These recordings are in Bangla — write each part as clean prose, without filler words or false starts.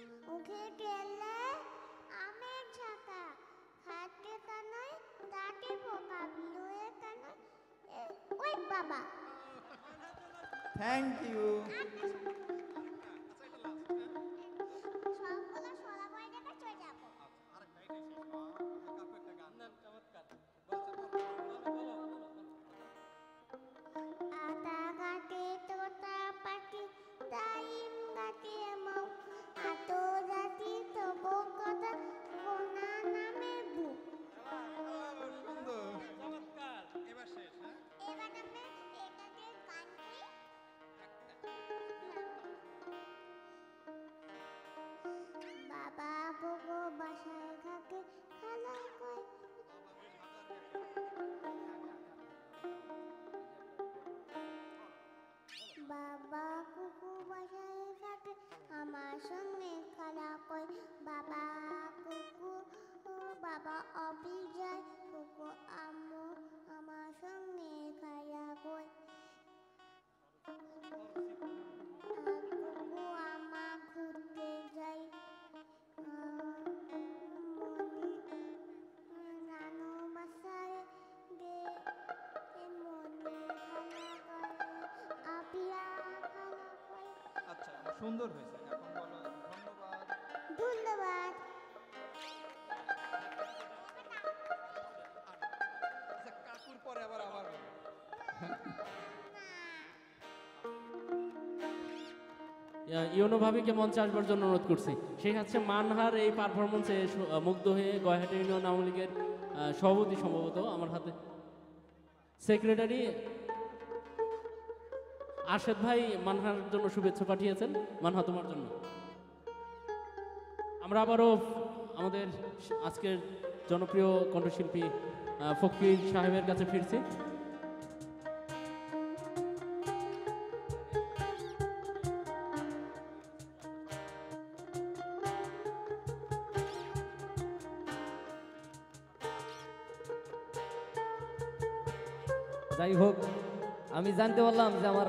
उखे केले आमेर छाता खाते तनय ताके पोका बिलुए तनय ओए बाबा थैंक यू সবগুলো সোলা বই দেখে চলে যাব আরেকটা এসে একটা গান নাম চমৎকার সুন্দর হয়েছে এখন বলো ধন্যবাদ ধন্যবাদ আচ্ছা কাকুর পরে আবার আবার ইয়া ইউনো ভাবিকে মঞ্চে আসার জন্য অনুরোধ করছি সেই হচ্ছে মানহার এই পারফরম্যান্সে মুগ্ধ হয়ে গয়াহাটি ইউনিয়ন আওয়ামী লীগের সভাপতি সম্ভবত আমার হাতে সেক্রেটারি আশাদ ভাই মানহার জন্য শুভেচ্ছা পাঠিয়েছেন মানহা তোমার জন্য আমরা আবারো আমাদের আজকের জনপ্রিয় কণ্ঠশিল্পী ফকির সাহেবের কাছে ফিরছি যাই হোক আমি জানতে বললাম যে আমার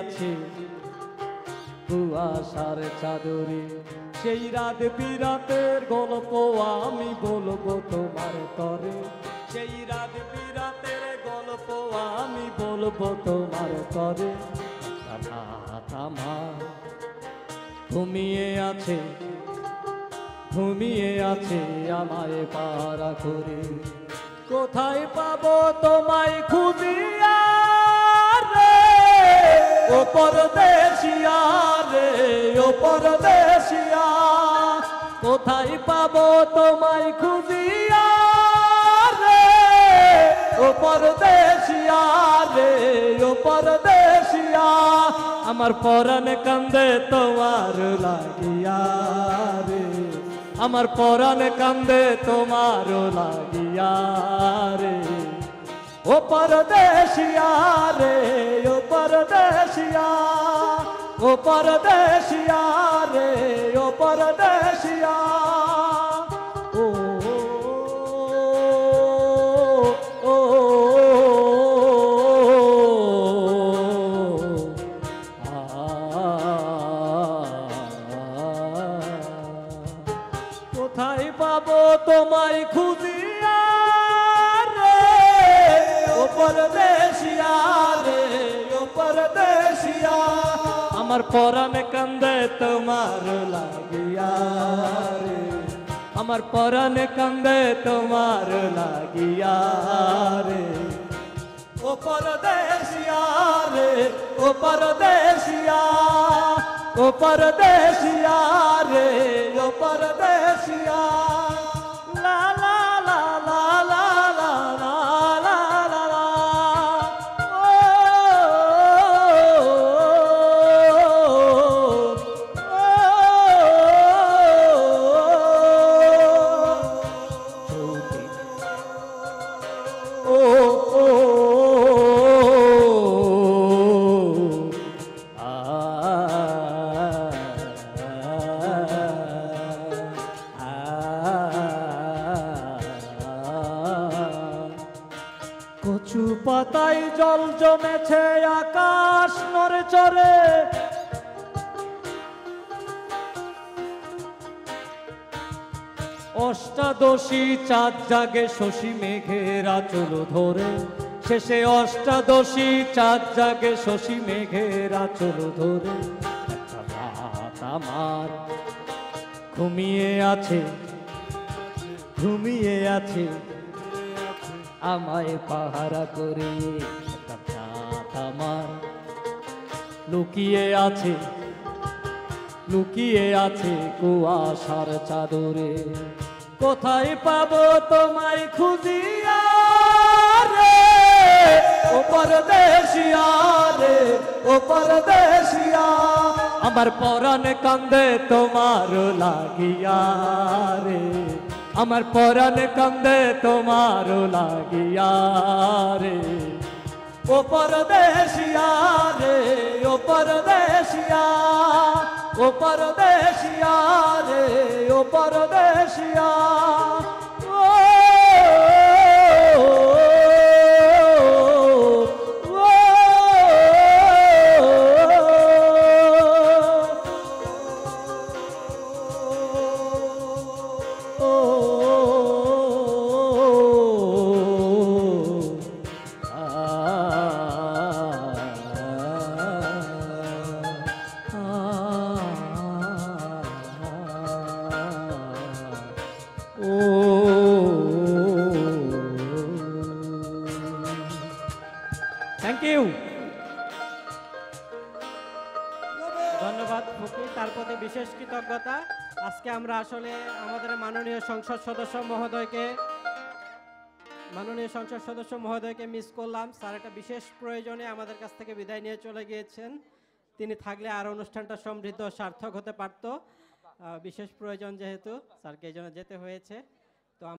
আছে কুয়াশার চাদরে সেই রাত বিরাতের গল্প আমি বলবো তোমার তরে সেই রাত বিরাতের গল্প আমি বলবো তোমার তরে ঘুমিয়ে আছে আমায় পাহারা করে কোথায় পাবো তোমায় খুঁজিয়া রে ও পরদেশিয়া রে ও পরদেশিয়া কোথায় পাবো তোমায় খুঁজিয়া রে ও পরদেশিয়া রে ও পরদেশিয়া আমার পরাণ কান্দে তোমার লাগিয়া রে আমার পরাণ কান্দে তোমার লাগিয়া রে ও পরদেশিয়া রে ও পরদেশিয়া ও পরদেশিয়া রে ও পরদেশিয়া তোমায় খুঁজিয়া রে ও পরদেশিয়া রে ও পরদেশিয়া আমার পরাণে কান্দে তোমার লাগিয়া রে আমার পরাণে কান্দে তোমার লাগিয়া রে ও পরদেশিয়া রে ও পরদেশিয়া ও পরদেশিয়া রে ও পরদেশিয়া জল জমেছে আকাশ নড়ে চড়ে অষ্টাদশী চাঁদ জাগে শশী মেঘের আঁচল ধরে শেষে অষ্টাদশী চাঁদ জাগে শশী মেঘের আঁচল ধরে একটা রাত আমার ঘুমিয়ে আছে ঘুমিয়ে আছে আমায় পাহারা করে একটা রাত আমার লুকিয়ে আছে লুকিয়ে আছে কুয়াশার চাদরে কোথায় পাবো তোমায় খুঁজিয়া রে ও পরদেশিয়া রে ও পরদেশিয়া আমার পরাণে কান্দে তোমার লাগিয়া রে আমার পরাণে কান্দে তোমার লাগিয়া রে ও পরদেশিয়া রে ও পরদেশিয়া ও পরদেশিয়া রে ও পরদেশিয়া Thank you. ধন্যবাদ ফকি তার প্রতি বিশেষ কৃতজ্ঞতা আজকে আমরা আসলে আমাদের মাননীয় সংসদ সদস্য মহোদয়কে মিস করলাম স্যার একটা বিশেষ প্রয়োজনে আমাদের কাছ থেকে বিদায় নিয়ে চলে গিয়েছেন তিনি থাকলে আর অনুষ্ঠানটা সমৃদ্ধ সার্থক হতে পারত বিশেষ প্রয়োজন যেহেতু স্যারকে এজন্য যেতে হয়েছে